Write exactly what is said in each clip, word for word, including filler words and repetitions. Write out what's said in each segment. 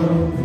Thank you.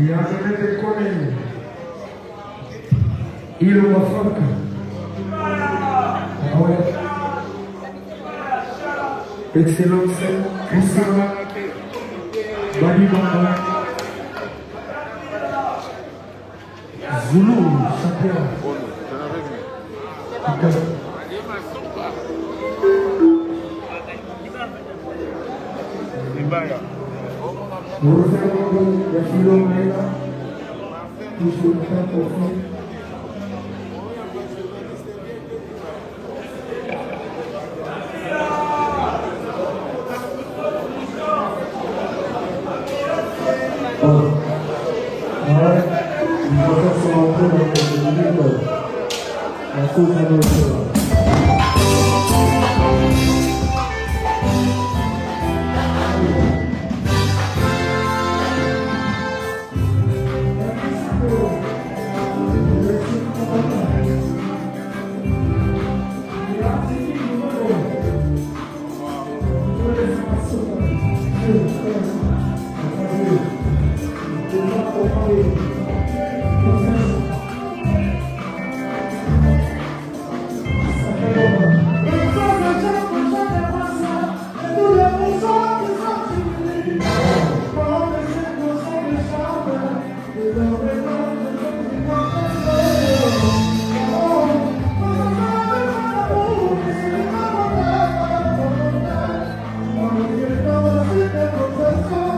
Y ya se mete con él Iroba Falca. Ahora excelencia Gustavo, David González, Zulú, Santiago. Por un segundo, y así lo mega, y su lucha por fin. Ahora, nosotros somos todos los conocimientos, la suya no es toda. Let's go.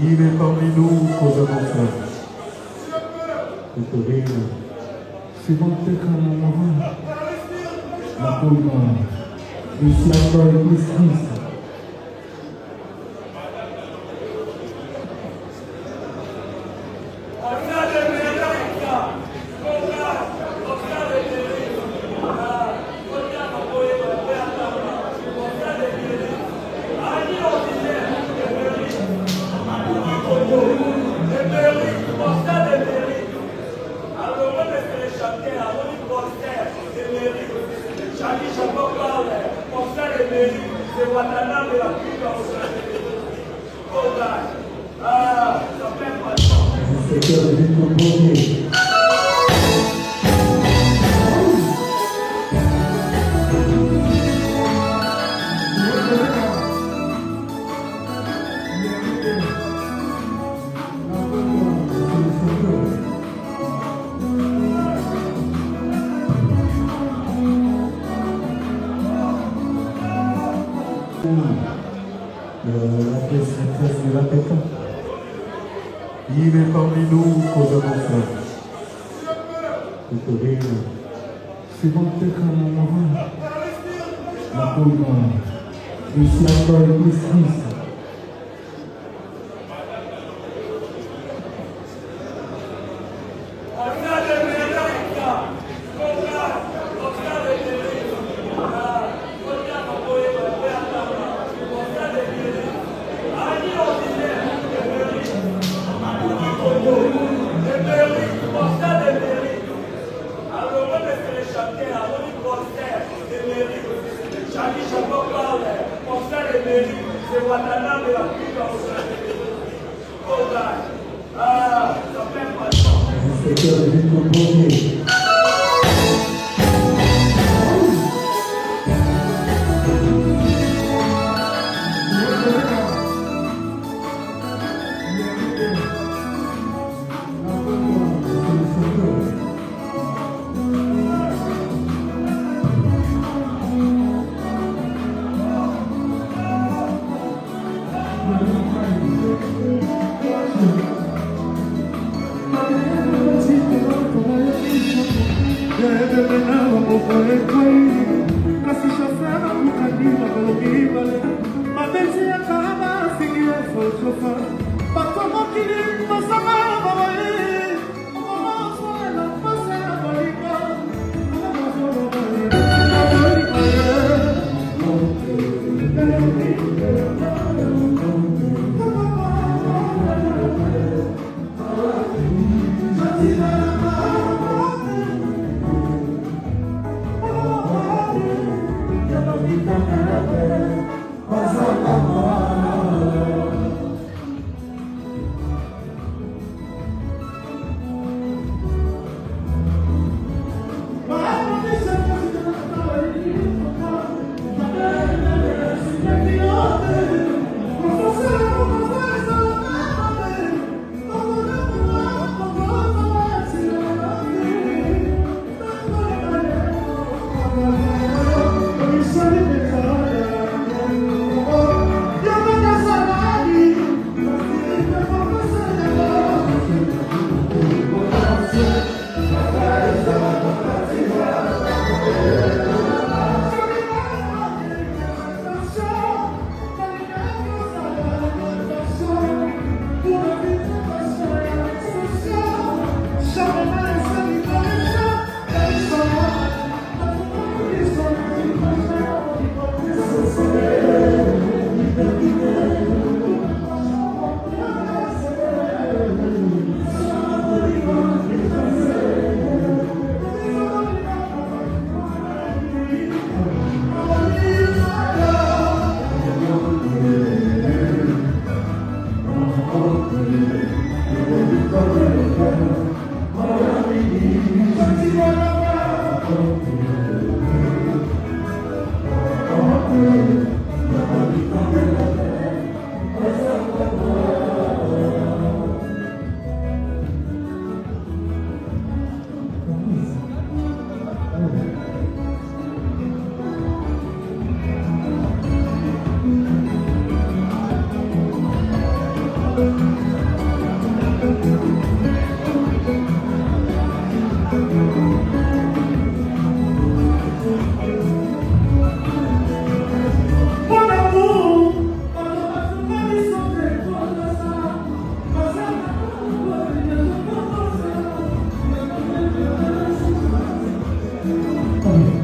Il est parmi nous aux avantages. C'est bon, c'est quand même la Thank you.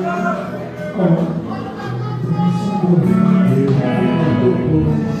Oh,